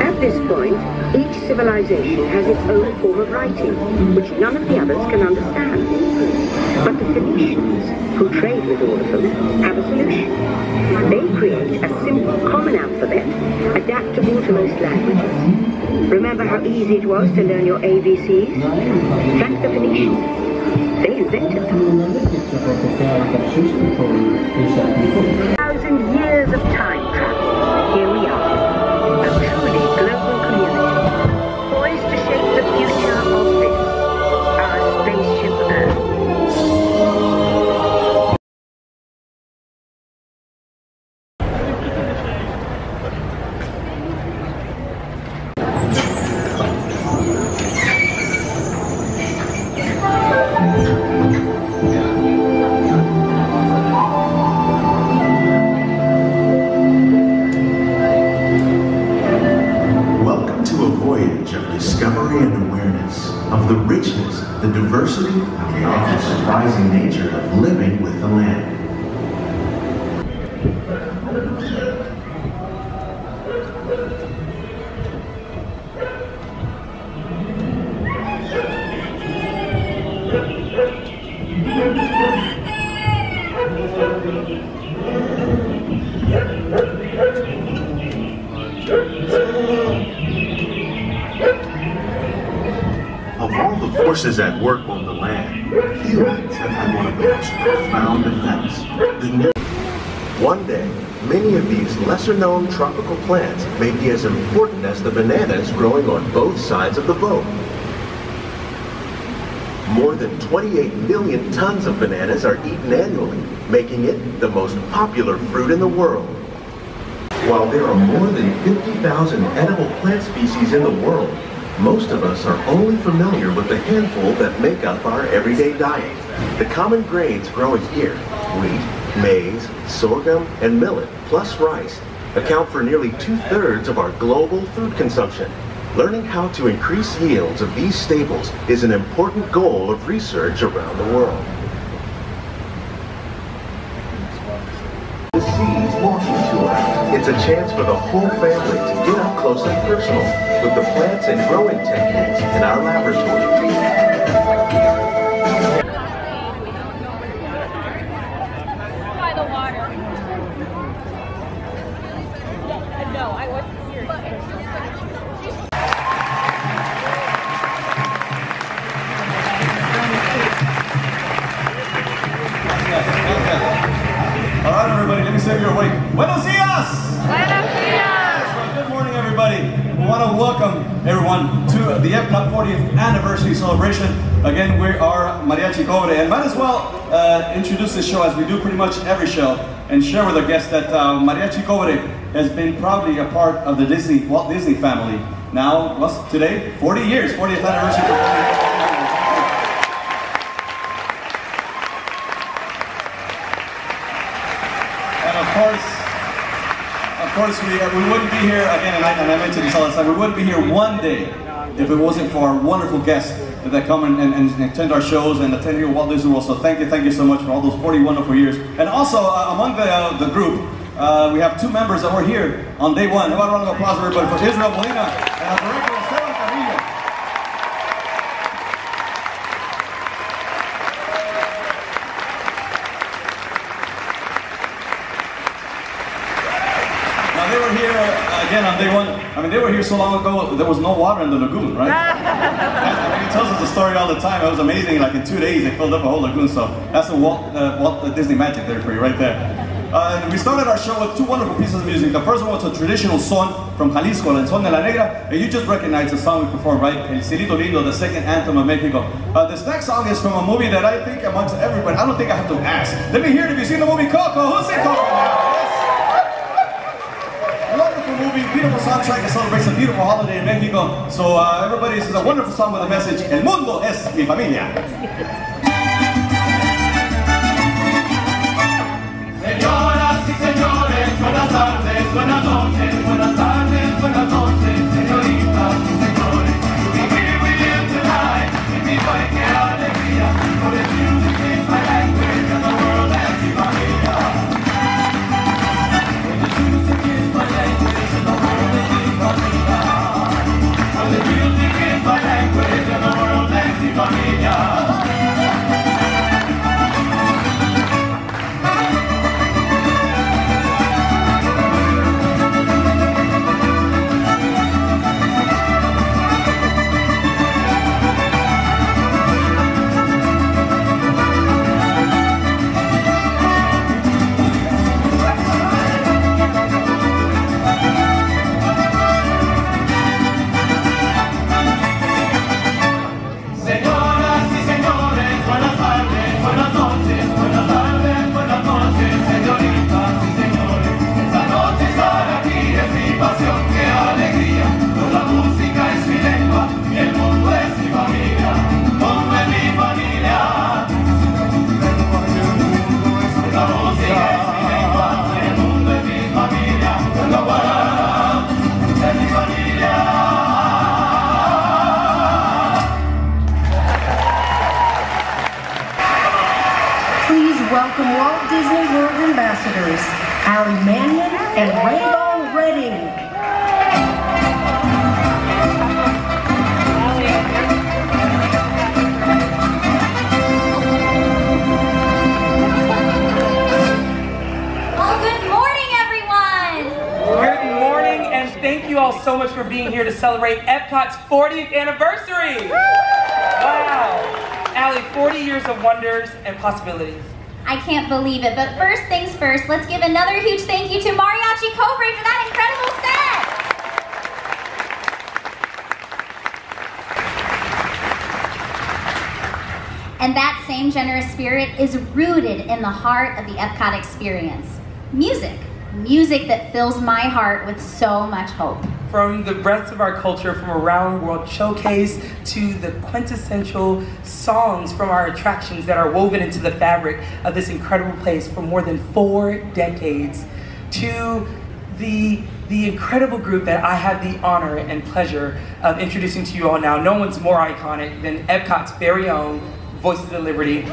At this point, each civilization has its own form of writing, which none of the others can understand. But the Phoenicians, who trade with all of them, have a solution. They create a simple common alphabet, adaptable to most languages. Remember how easy it was to learn your ABCs? That's the Phoenicians. They invented them. 1,000 years of time travel. Here we are, a truly global community, poised to shape the future of this, our spaceship forces at work on the land. Humans have had one of the most profound effects. One day, many of these lesser-known tropical plants may be as important as the bananas growing on both sides of the boat. More than 28 million tons of bananas are eaten annually, making it the most popular fruit in the world. While there are more than 50,000 edible plant species in the world, most of us are only familiar with the handful that make up our everyday diet. The common grains growing here, wheat, maize, sorghum, and millet, plus rice, account for nearly 2/3 of our global food consumption. Learning how to increase yields of these staples is an important goal of research around the world. The seeds walking tour. It's a chance for the whole family to get up close and personal with the plants and growing techniques in our laboratory. All right, everybody, let me save you awake. Buenos dias! Good morning, everybody. We want to welcome everyone to the EPCOT 40th anniversary celebration. Again, we are Mariachi Cobre, and might as well introduce this show as we do pretty much every show, and share with our guests that Mariachi Cobre has been proudly a part of the Walt Disney family. Now, what's today? 40 years, 40th anniversary. And of course, we wouldn't be here, again, and I mentioned this all the time, we wouldn't be here one day if it wasn't for our wonderful guests that come and attend our shows and attend here at Walt Disney World. So thank you so much for all those 40 wonderful years. And also, among the group, we have two members that were here on day one. How about a round of applause, everybody, for Israel Molina and our director, Esteban Carrillo. Again, on day one, I mean, they were here so long ago, there was no water in the lagoon, right? I mean, it tells us the story all the time. It was amazing, like in 2 days, they filled up a whole lagoon, so that's the Walt Disney magic there for you, right there. And we started our show with two wonderful pieces of music. The first one was a traditional son from Jalisco, El Son de la Negra, and you just recognize the song we performed, right? El Silito Lindo, the second anthem of Mexico. This next song is from a movie that I think amongst everybody, I don't think I have to ask. Let me hear it if you've seen the movie Coco. Who's seen Coco now? Movie, beautiful soundtrack that celebrates a beautiful holiday in Mexico. So everybody, this is a wonderful song with a message. El Mundo es Mi Familia. Señoras y señores, buenas tardes, buenas noches, buenas tardes, buenas noches, señoritas y señores. We will live tonight in mi buena alegría. For the music is my language and the world is mi familia. Welcome Walt Disney World Ambassadors, Allie Mannion and Rainbow Redding. Thank you all so much for being here to celebrate EPCOT's 40th anniversary! Wow! Allie, 40 years of wonders and possibilities. I can't believe it, but first things first, let's give another huge thank you to Mariachi Cobre for that incredible set! And that same generous spirit is rooted in the heart of the EPCOT experience, music. Music that fills my heart with so much hope. From the breadth of our culture, from around World Showcase to the quintessential songs from our attractions that are woven into the fabric of this incredible place for more than 4 decades, to the incredible group that I have the honor and pleasure of introducing to you all now. No one's more iconic than EPCOT's very own Voices of Liberty.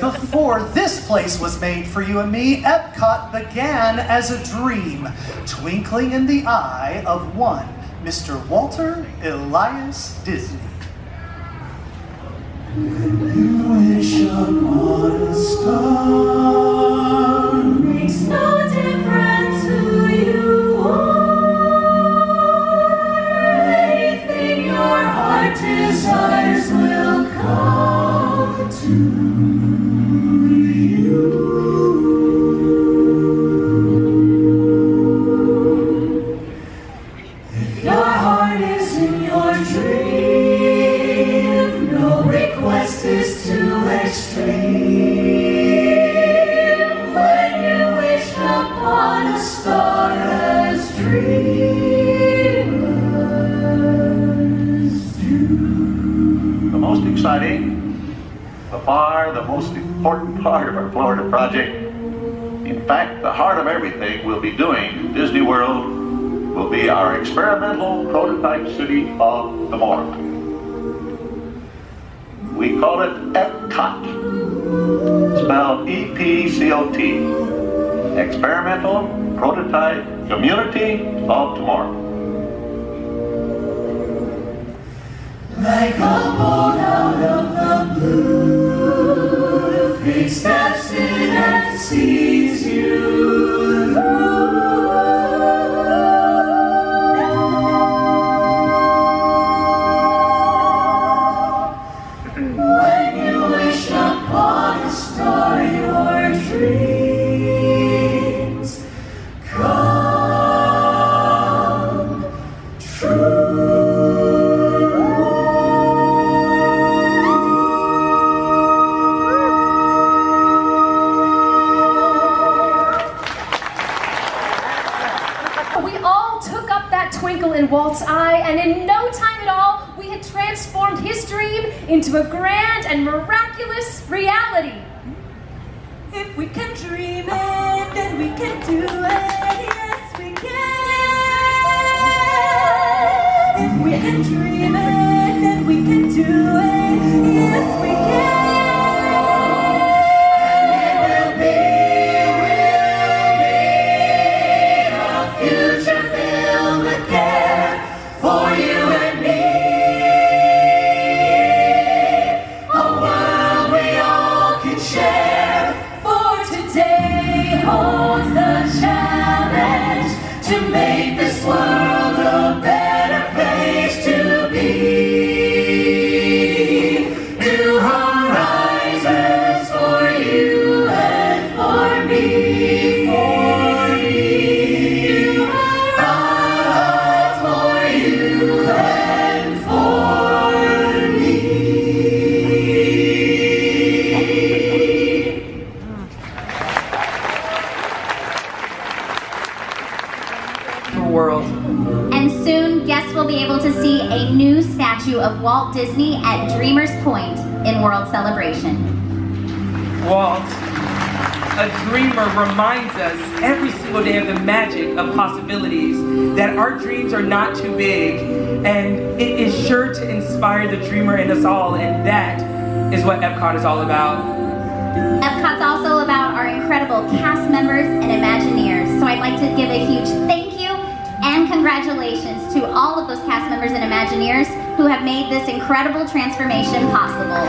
Before this place was made for you and me, EPCOT began as a dream, twinkling in the eye of one Mr. Walter Elias Disney. You wish upon a star, makes no difference who you are. Anything your heart desires will come to. Is too extreme. exciting, by far the most important part of our Florida project. In fact, the heart of everything we'll be doing in Disney World will be our experimental prototype city of tomorrow. We call it EPCOT, spelled E-P-C-O-T, Experimental Prototype Community of Tomorrow. Like a boat out of the blue, faith steps in and sees you through. When you wish upon a star, your dreams come true. In Walt's eye, and in no time at all, we had transformed his dream into a grand and miraculous reality. If we can dream it, then we can do it. Yes, we can. If we can dream it, then we can do it. Yes, we can. Of Walt Disney at Dreamers Point in World Celebration. Walt, a dreamer, reminds us every single day of the magic of possibilities, that our dreams are not too big, and it is sure to inspire the dreamer in us all, and that is what EPCOT is all about. EPCOT's also about our incredible cast members and Imagineers, so I'd like to give a huge thank you and congratulations to all of those cast members and Imagineers who have made this incredible transformation possible.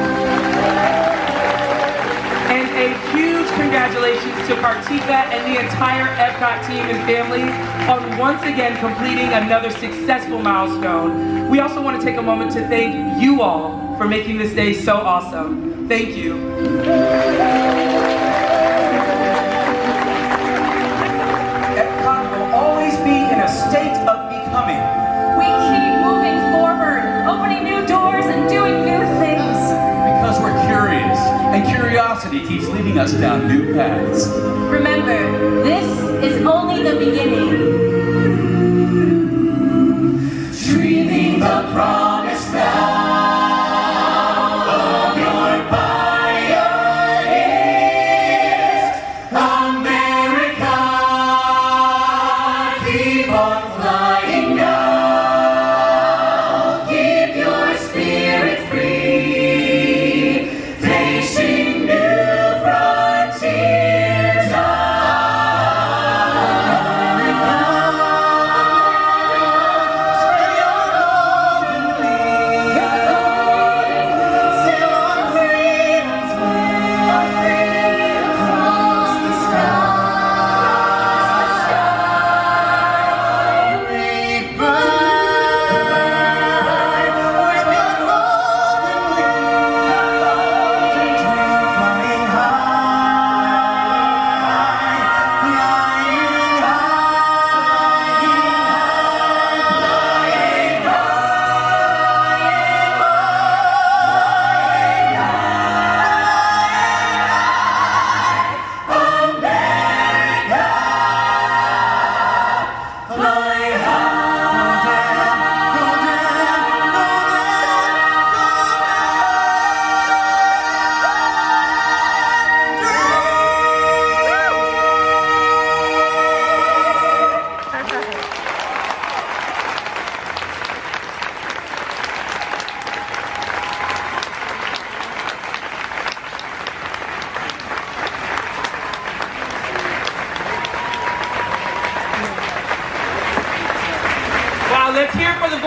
And a huge congratulations to Kartika and the entire EPCOT team and family on once again completing another successful milestone. We also want to take a moment to thank you all for making this day so awesome. Thank you. A state of becoming. We keep moving forward, opening new doors and doing new things. Because we're curious, and curiosity keeps leading us down new paths. Remember, this is only the beginning. Dreaming the promise now.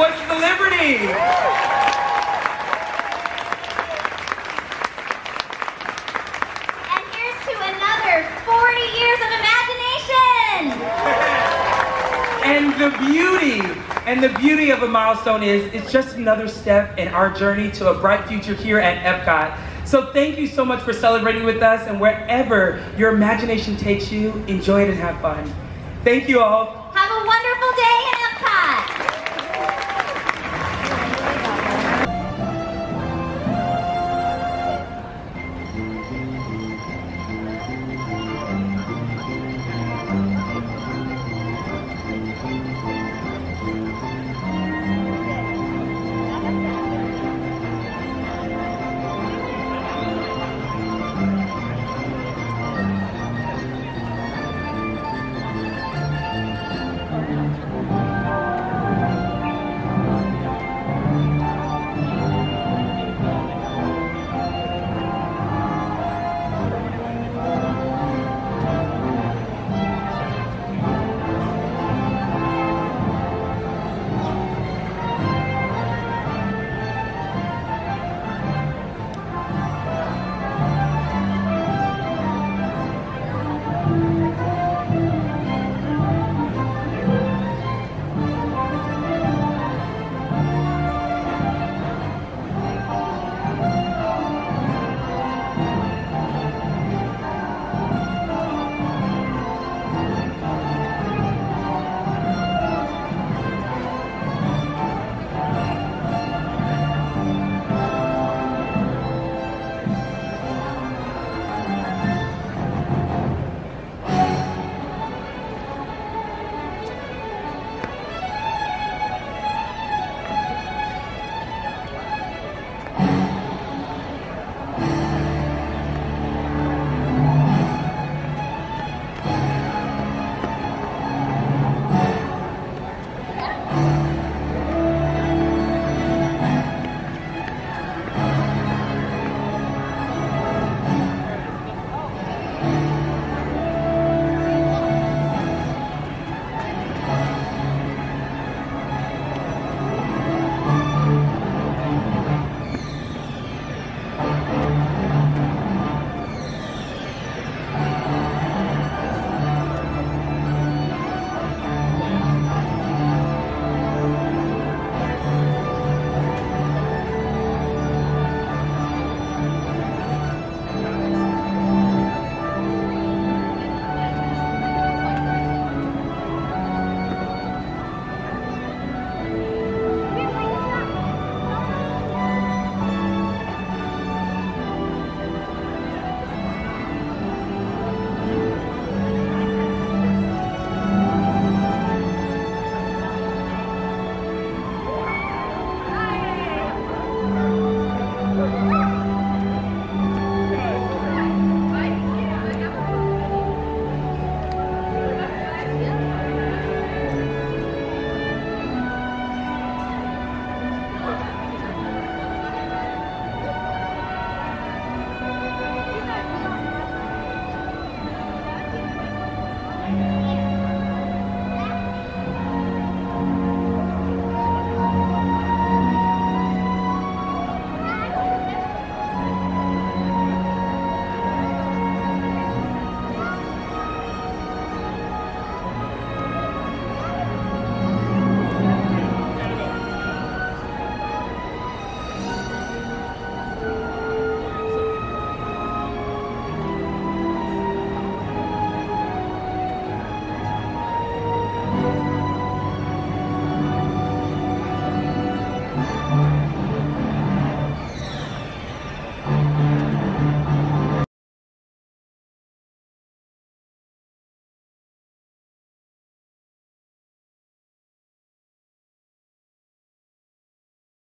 Voices of Liberty. And here's to another 40 years of imagination. And the beauty of a milestone is it's just another step in our journey to a bright future here at EPCOT. So thank you so much for celebrating with us, and wherever your imagination takes you, enjoy it and have fun. Thank you all.